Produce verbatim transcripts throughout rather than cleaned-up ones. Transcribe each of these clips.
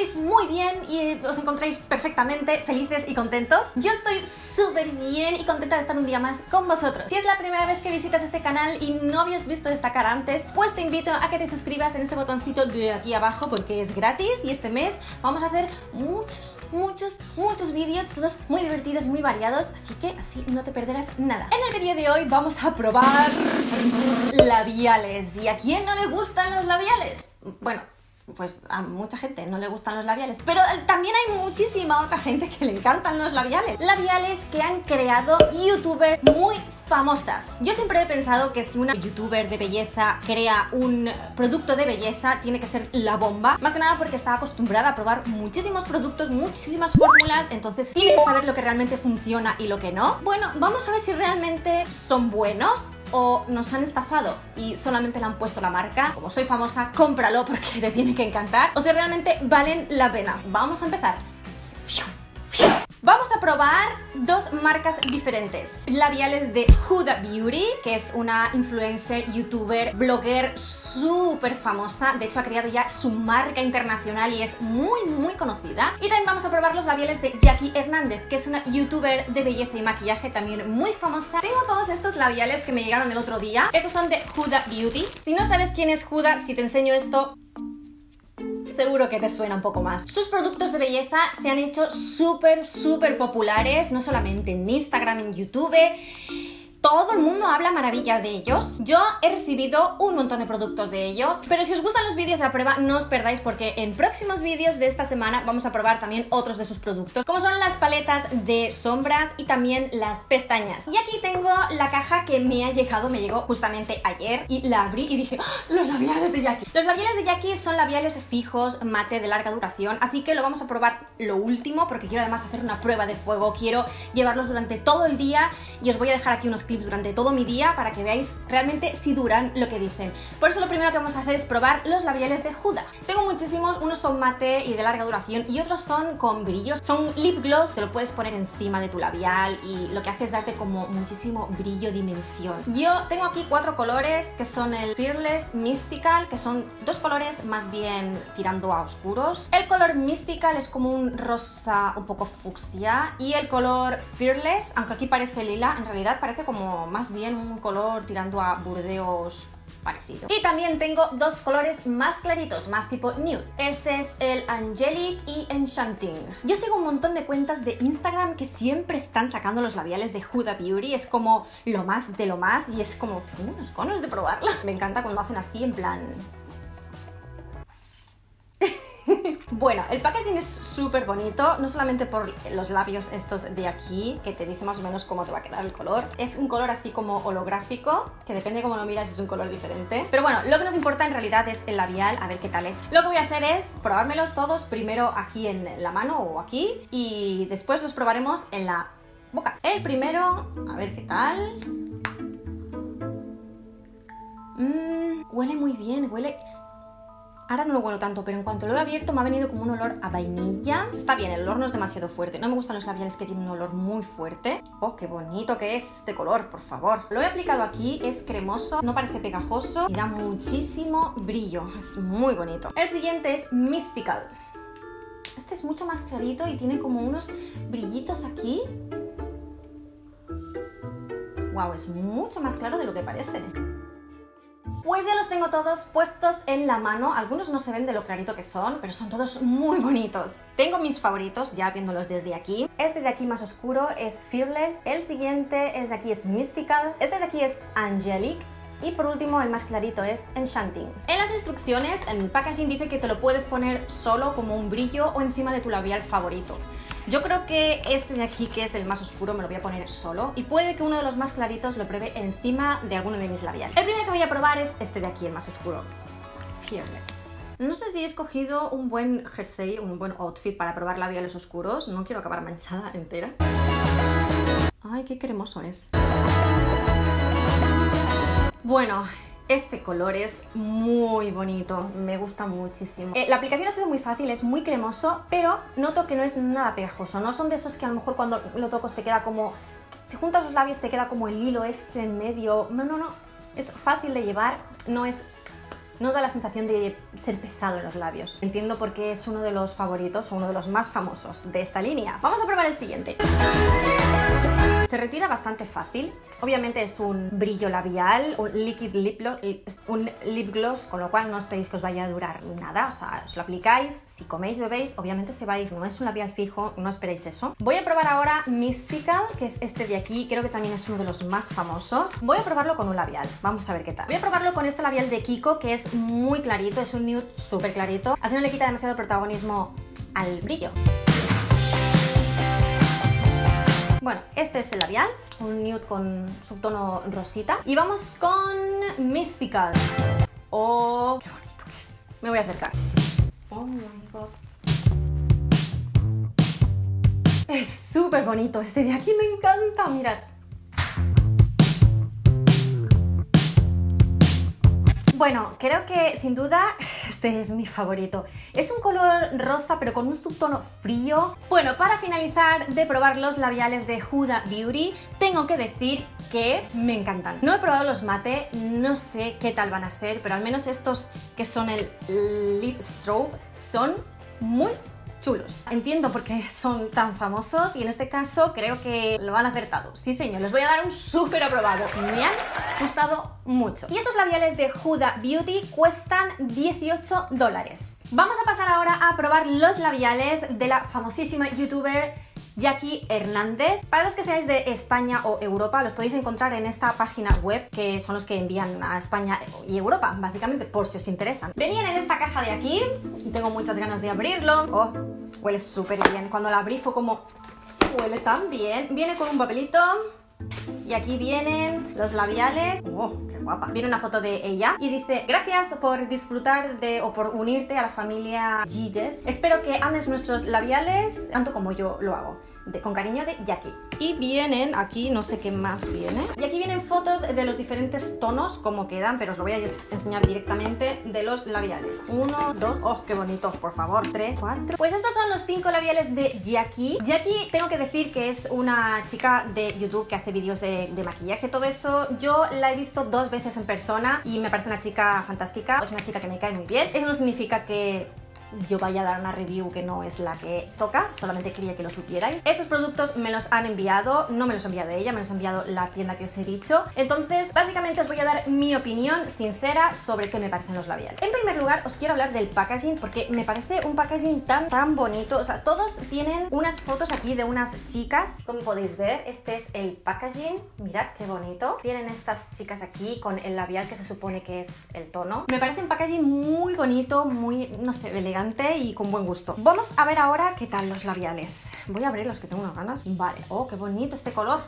estéis muy bien y os encontréis perfectamente felices y contentos. Yo estoy súper bien y contenta de estar un día más con vosotros. Si es la primera vez que visitas este canal y no habías visto esta cara antes, pues te invito a que te suscribas en este botoncito de aquí abajo porque es gratis y este mes vamos a hacer muchos, muchos, muchos vídeos, todos muy divertidos, muy variados, así que así no te perderás nada. En el vídeo de hoy vamos a probar labiales. ¿Y a quién no le gustan los labiales? Bueno, pues a mucha gente no le gustan los labiales, pero también hay muchísima otra gente que le encantan los labiales. Labiales que han creado youtubers muy famosas. Yo siempre he pensado que si una youtuber de belleza crea un producto de belleza, tiene que ser la bomba. Más que nada porque está acostumbrada a probar muchísimos productos, muchísimas fórmulas, entonces tiene que saber lo que realmente funciona y lo que no. Bueno, vamos a ver si realmente son buenos o nos han estafado y solamente le han puesto la marca. Como soy famosa, cómpralo porque te tiene que encantar. O si realmente valen la pena. Vamos a empezar. Vamos a probar dos marcas diferentes. Labiales de Huda Beauty, que es una influencer, youtuber, blogger súper famosa. De hecho, ha creado ya su marca internacional y es muy, muy conocida. Y también vamos a probar los labiales de Jackie Hernández, que es una youtuber de belleza y maquillaje también muy famosa. Tengo todos estos labiales que me llegaron el otro día. Estos son de Huda Beauty. Si no sabes quién es Huda, si te enseño esto, seguro que te suena un poco más. Sus productos de belleza se han hecho súper, súper populares, no solamente en Instagram, en YouTube. Todo el mundo habla maravilla de ellos. Yo he recibido un montón de productos de ellos, pero si os gustan los vídeos a prueba no os perdáis porque en próximos vídeos de esta semana vamos a probar también otros de sus productos, como son las paletas de sombras y también las pestañas. Y aquí tengo la caja que me ha llegado, me llegó justamente ayer y la abrí y dije, ¡oh, los labiales de Jackie! Los labiales de Jackie son labiales fijos, mate, de larga duración, así que lo vamos a probar lo último porque quiero además hacer una prueba de fuego, quiero llevarlos durante todo el día y os voy a dejar aquí unos clips durante todo mi día para que veáis realmente si duran lo que dicen. Por eso lo primero que vamos a hacer es probar los labiales de Huda. Tengo muchísimos, unos son mate y de larga duración y otros son con brillos. Son lip gloss, te lo puedes poner encima de tu labial y lo que hace es darte como muchísimo brillo, dimensión. Yo tengo aquí cuatro colores que son el Fearless, Mystical, que son dos colores más bien tirando a oscuros. El color Mystical es como un rosa un poco fucsia y el color Fearless, aunque aquí parece lila, en realidad parece como más bien un color tirando a burdeos parecido. Y también tengo dos colores más claritos, más tipo nude. Este es el Angelic y Enchanting. Yo sigo un montón de cuentas de Instagram que siempre están sacando los labiales de Huda Beauty. Es como lo más de lo más y es como, tengo unos conos de probarla. Me encanta cuando hacen así en plan... Bueno, el packaging es súper bonito, no solamente por los labios estos de aquí, que te dice más o menos cómo te va a quedar el color. Es un color así como holográfico, que depende de cómo lo miras es un color diferente. Pero bueno, lo que nos importa en realidad es el labial, a ver qué tal es. Lo que voy a hacer es probármelos todos, primero aquí en la mano o aquí, y después los probaremos en la boca. El primero, a ver qué tal... Mmm, huele muy bien, huele... Ahora no lo huelo tanto, pero en cuanto lo he abierto me ha venido como un olor a vainilla. Está bien, el olor no es demasiado fuerte. No me gustan los labiales que tienen un olor muy fuerte. ¡Oh, qué bonito que es este color, por favor! Lo he aplicado aquí, es cremoso, no parece pegajoso y da muchísimo brillo. Es muy bonito. El siguiente es Mystical. Este es mucho más clarito y tiene como unos brillitos aquí. ¡Wow! Es mucho más claro de lo que parece. Pues ya los tengo todos puestos en la mano, algunos no se ven de lo clarito que son, pero son todos muy bonitos. Tengo mis favoritos, ya viéndolos desde aquí. Este de aquí más oscuro es Fearless, el siguiente es de aquí es Mystical, este de aquí es Angelic. Y por último, el más clarito es Enchanting. En las instrucciones, en el packaging dice que te lo puedes poner solo como un brillo o encima de tu labial favorito. Yo creo que este de aquí, que es el más oscuro, me lo voy a poner solo. Y puede que uno de los más claritos lo pruebe encima de alguno de mis labiales. El primero que voy a probar es este de aquí, el más oscuro. Fearless. No sé si he escogido un buen jersey, un buen outfit para probar labiales oscuros. No quiero acabar manchada entera. Ay, qué cremoso es. Bueno, este color es muy bonito, me gusta muchísimo. Eh, la aplicación ha sido muy fácil, es muy cremoso, pero noto que no es nada pegajoso. No son de esos que a lo mejor cuando lo tocas te queda como... Si juntas los labios te queda como el hilo ese en medio. No, no, no. Es fácil de llevar, no es no da la sensación de ser pesado en los labios. Entiendo por qué es uno de los favoritos o uno de los más famosos de esta línea. Vamos a probar el siguiente. Se retira bastante fácil. Obviamente es un brillo labial, un liquid lip gloss, un lip gloss, con lo cual no os pedís que os vaya a durar nada. O sea, os lo aplicáis, si coméis, bebéis, obviamente se va a ir. No es un labial fijo, no esperéis eso. Voy a probar ahora Mystical, que es este de aquí. Creo que también es uno de los más famosos. Voy a probarlo con un labial. Vamos a ver qué tal. Voy a probarlo con este labial de Kiko, que es muy clarito. Es un nude súper clarito. Así no le quita demasiado protagonismo al brillo. Bueno, este es el labial, un nude con subtono rosita. Y vamos con Mystical. ¡Oh! ¡Qué bonito que es! Me voy a acercar. ¡Oh, my God! Es súper bonito este de aquí, me encanta, mirad. Bueno, creo que sin duda este es mi favorito. Es un color rosa pero con un subtono frío. Bueno, para finalizar de probar los labiales de Huda Beauty, tengo que decir que me encantan. No he probado los mate, no sé qué tal van a ser, pero al menos estos que son el Lip Stroke son muy chulos. Entiendo por qué son tan famosos y en este caso creo que lo han acertado. Sí, señor, les voy a dar un súper aprobado. Me han gustado mucho. Y estos labiales de Huda Beauty cuestan dieciocho dólares. Vamos a pasar ahora a probar los labiales de la famosísima youtuber Jackie Hernández. Para los que seáis de España o Europa, los podéis encontrar en esta página web, que son los que envían a España y Europa, básicamente, por si os interesan. Venían en esta caja de aquí, tengo muchas ganas de abrirlo. Oh, huele súper bien. Cuando la abrí fue como, huele tan bien. Viene con un papelito y aquí vienen los labiales. Oh, qué guapa. Viene una foto de ella y dice: gracias por disfrutar de o por unirte a la familia Gides. Espero que ames nuestros labiales tanto como yo lo hago. De, con cariño de Jackie. Y vienen aquí, no sé qué más viene. Y aquí vienen fotos de los diferentes tonos, como quedan, pero os lo voy a enseñar directamente, de los labiales. Uno, dos, oh, qué bonitos, por favor. Tres, cuatro. Pues estos son los cinco labiales de Jackie. Jackie, tengo que decir que es una chica de YouTube que hace vídeos de, de maquillaje, todo eso. Yo la he visto dos veces en persona y me parece una chica fantástica. Es una chica que me cae muy bien. Eso no significa que yo vaya a dar una review que no es la que toca, solamente quería que lo supierais. Estos productos me los han enviado, no me los ha enviado ella, me los ha enviado la tienda que os he dicho. Entonces, básicamente os voy a dar mi opinión sincera sobre qué me parecen los labiales. En primer lugar, os quiero hablar del packaging, porque me parece un packaging tan, tan bonito. O sea, todos tienen unas fotos aquí de unas chicas. Como podéis ver, este es el packaging. Mirad qué bonito. Tienen estas chicas aquí con el labial que se supone que es el tono. Me parece un packaging muy bonito, muy, no sé, elegante y con buen gusto. Vamos a ver ahora qué tal los labiales. Voy a abrir los que tengo unas ganas. Vale, oh, qué bonito este color.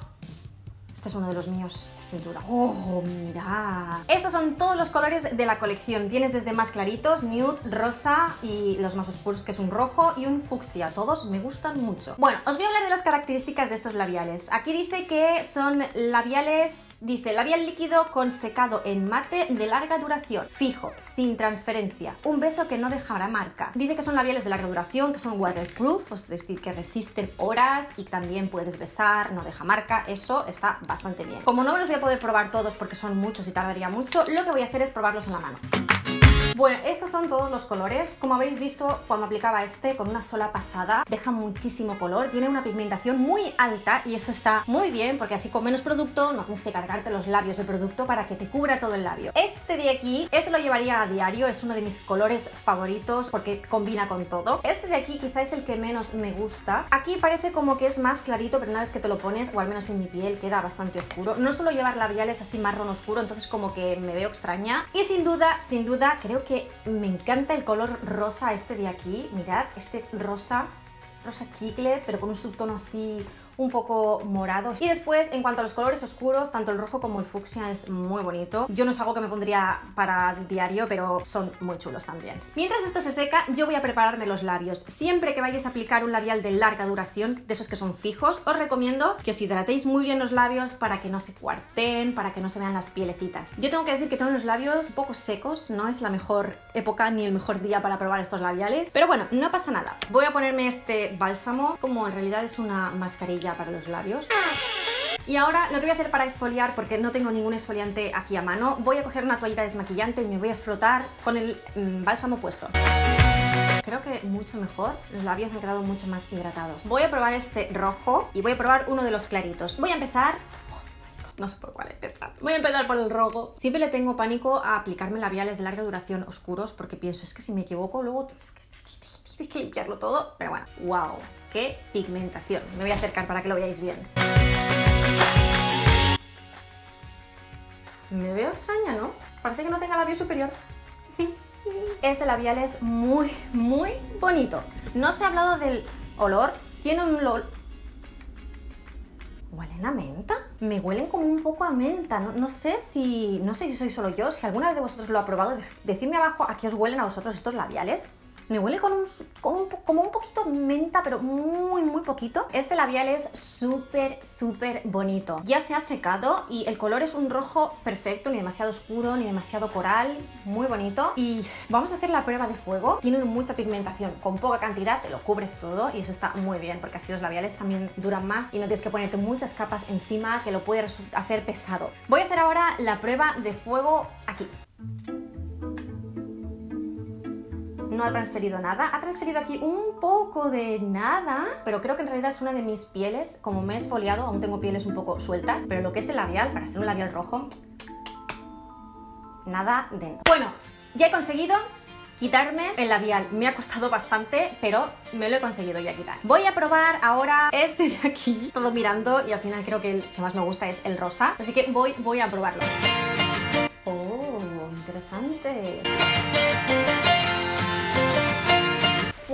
Este es uno de los míos, sin duda. Oh, mirad. Estos son todos los colores de la colección. Tienes desde más claritos, nude, rosa y los más oscuros, que es un rojo y un fucsia. Todos me gustan mucho. Bueno, os voy a hablar de las características de estos labiales. Aquí dice que son labiales, dice labial líquido con secado en mate de larga duración, fijo, sin transferencia, un beso que no dejará marca. Dice que son labiales de larga duración, que son waterproof, es decir, que resisten horas y también puedes besar, no deja marca. Eso está bastante bien. Como no me los voy a poder probar todos porque son muchos y tardaría mucho, lo que voy a hacer es probarlos en la mano. Bueno, estos son todos los colores. Como habréis visto, cuando aplicaba este con una sola pasada, deja muchísimo color, tiene una pigmentación muy alta y eso está muy bien, porque así con menos producto no tienes que cargarte los labios de producto para que te cubra todo el labio. Este de aquí, este lo llevaría a diario, es uno de mis colores favoritos porque combina con todo. Este de aquí quizá es el que menos me gusta. Aquí parece como que es más clarito, pero una vez que te lo pones, o al menos en mi piel, queda bastante oscuro. No suelo llevar labiales así marrón oscuro, entonces como que me veo extraña. Y sin duda, sin duda, creo que me encanta el color rosa este de aquí. Mirad, este rosa, rosa chicle, pero con un subtono así un poco morado. Y después, en cuanto a los colores oscuros, tanto el rojo como el fucsia es muy bonito. Yo no es algo que me pondría para diario, pero son muy chulos también. Mientras esto se seca, yo voy a prepararme los labios. Siempre que vayáis a aplicar un labial de larga duración, de esos que son fijos, os recomiendo que os hidratéis muy bien los labios para que no se cuarten, para que no se vean las pielecitas. Yo tengo que decir que tengo los labios un poco secos, no es la mejor época ni el mejor día para probar estos labiales, pero bueno, no pasa nada. Voy a ponerme este bálsamo, como en realidad es una mascarilla para los labios. Y ahora lo que voy a hacer para exfoliar, porque no tengo ningún exfoliante aquí a mano, voy a coger una toallita desmaquillante y me voy a frotar con el mmm, bálsamo puesto. Creo que mucho mejor, los labios han quedado mucho más hidratados. Voy a probar este rojo y voy a probar uno de los claritos. Voy a empezar... No sé por cuál empezar. Voy a empezar por el rojo. Siempre le tengo pánico a aplicarme labiales de larga duración oscuros porque pienso, es que si me equivoco luego tienes que limpiarlo todo. Pero bueno, wow, qué pigmentación. Me voy a acercar para que lo veáis bien. Me veo extraña, ¿no? Parece que no tenga labio superior. Este labial es muy, muy bonito. No se ha hablado del olor. Tiene un olor... ¿Huelen a menta? Me huelen como un poco a menta. No, no sé si... No sé si soy solo yo. Si alguna vez de vosotros lo ha probado, decidme abajo a qué os huelen a vosotros estos labiales. Me huele con un, con un, como un poquito menta, pero muy, muy poquito. Este labial es súper, súper bonito. Ya se ha secado y el color es un rojo perfecto, ni demasiado oscuro, ni demasiado coral. Muy bonito. Y vamos a hacer la prueba de fuego. Tiene mucha pigmentación. Con poca cantidad te lo cubres todo y eso está muy bien, porque así los labiales también duran más y no tienes que ponerte muchas capas encima, que lo puede hacer pesado. Voy a hacer ahora la prueba de fuego aquí. No ha transferido nada, ha transferido aquí un poco de nada, pero creo que en realidad es una de mis pieles. Como me he exfoliado, aún tengo pieles un poco sueltas, pero lo que es el labial, para ser un labial rojo, nada de nada. Bueno, ya he conseguido quitarme el labial. Me ha costado bastante, pero me lo he conseguido ya quitar. Voy a probar ahora este de aquí, todo mirando, y al final creo que el que más me gusta es el rosa, así que voy, voy a probarlo. Oh, interesante.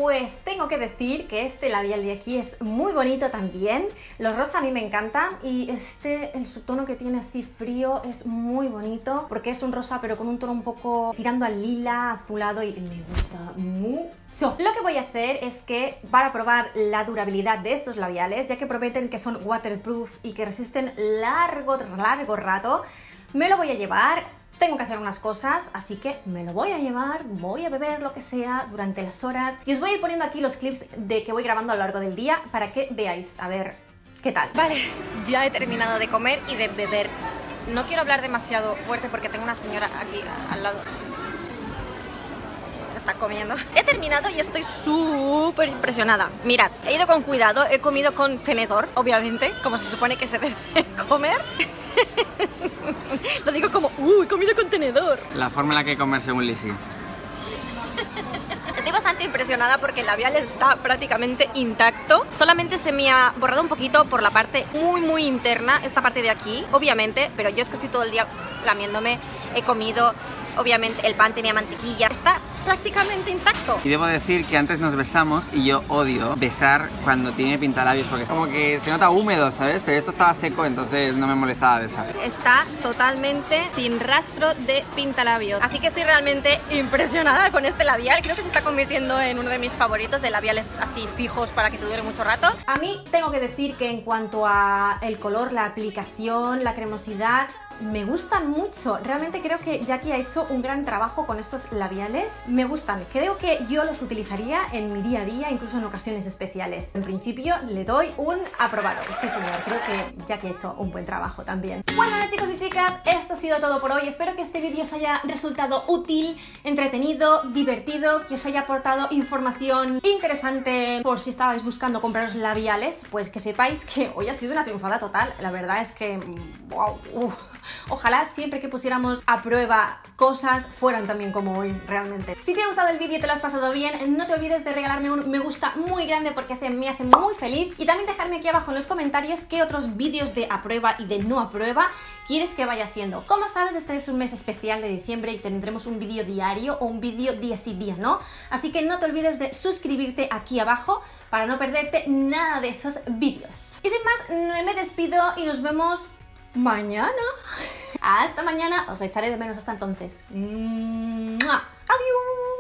Pues tengo que decir que este labial de aquí es muy bonito también. Los rosas a mí me encantan y este, el subtono que tiene así frío es muy bonito porque es un rosa pero con un tono un poco tirando al lila, azulado, y me gusta mucho. Lo que voy a hacer es que, para probar la durabilidad de estos labiales, ya que prometen que son waterproof y que resisten largo, largo rato, me lo voy a llevar. Tengo que hacer unas cosas, así que me lo voy a llevar, voy a beber lo que sea durante las horas y os voy a ir poniendo aquí los clips de que voy grabando a lo largo del día para que veáis a ver qué tal. Vale, ya he terminado de comer y de beber. No quiero hablar demasiado fuerte porque tengo una señora aquí al lado. Está comiendo. He terminado y estoy súper impresionada. Mirad, he ido con cuidado, he comido con tenedor, obviamente, como se supone que se debe comer. Lo digo como, uy, uh, comido con tenedor. La forma en la que comer según Lizzie. Estoy bastante impresionada porque el labial está prácticamente intacto. Solamente se me ha borrado un poquito por la parte muy muy interna, esta parte de aquí, obviamente. Pero yo es que estoy todo el día lamiéndome, he comido, obviamente el pan tenía mantequilla. Está prácticamente intacto. Y debo decir que antes nos besamos y yo odio besar cuando tiene pintalabios porque es como que se nota húmedo, ¿sabes? Pero esto estaba seco, entonces no me molestaba besar. Está totalmente sin rastro de pintalabios. Así que estoy realmente impresionada con este labial. Creo que se está convirtiendo en uno de mis favoritos de labiales así fijos para que te dure mucho rato. A mí tengo que decir que en cuanto a el color, la aplicación, la cremosidad, me gustan mucho. Realmente creo que Jackie ha hecho un gran trabajo con estos labiales. Me gustan. Creo que yo los utilizaría en mi día a día, incluso en ocasiones especiales. En principio le doy un aprobado. Sí señor, creo que Jackie ha hecho un buen trabajo también. Bueno chicos y chicas, esto ha sido todo por hoy. Espero que este vídeo os haya resultado útil, entretenido, divertido, que os haya aportado información interesante. Por si estabais buscando compraros labiales, pues que sepáis que hoy ha sido una triunfada total. La verdad es que... wow, uf. Ojalá siempre que pusiéramos a prueba cosas fueran también como hoy, realmente. Si te ha gustado el vídeo y te lo has pasado bien, no te olvides de regalarme un me gusta muy grande porque hace, me hace muy feliz. Y también dejarme aquí abajo en los comentarios qué otros vídeos de a prueba y de no a prueba quieres que vaya haciendo. Como sabes, este es un mes especial de diciembre y tendremos un vídeo diario o un vídeo día sí día, ¿no? Así que no te olvides de suscribirte aquí abajo para no perderte nada de esos vídeos. Y sin más, me despido y nos vemos... mañana. Hasta mañana. Os echaré de menos hasta entonces. ¡Mua! Adiós.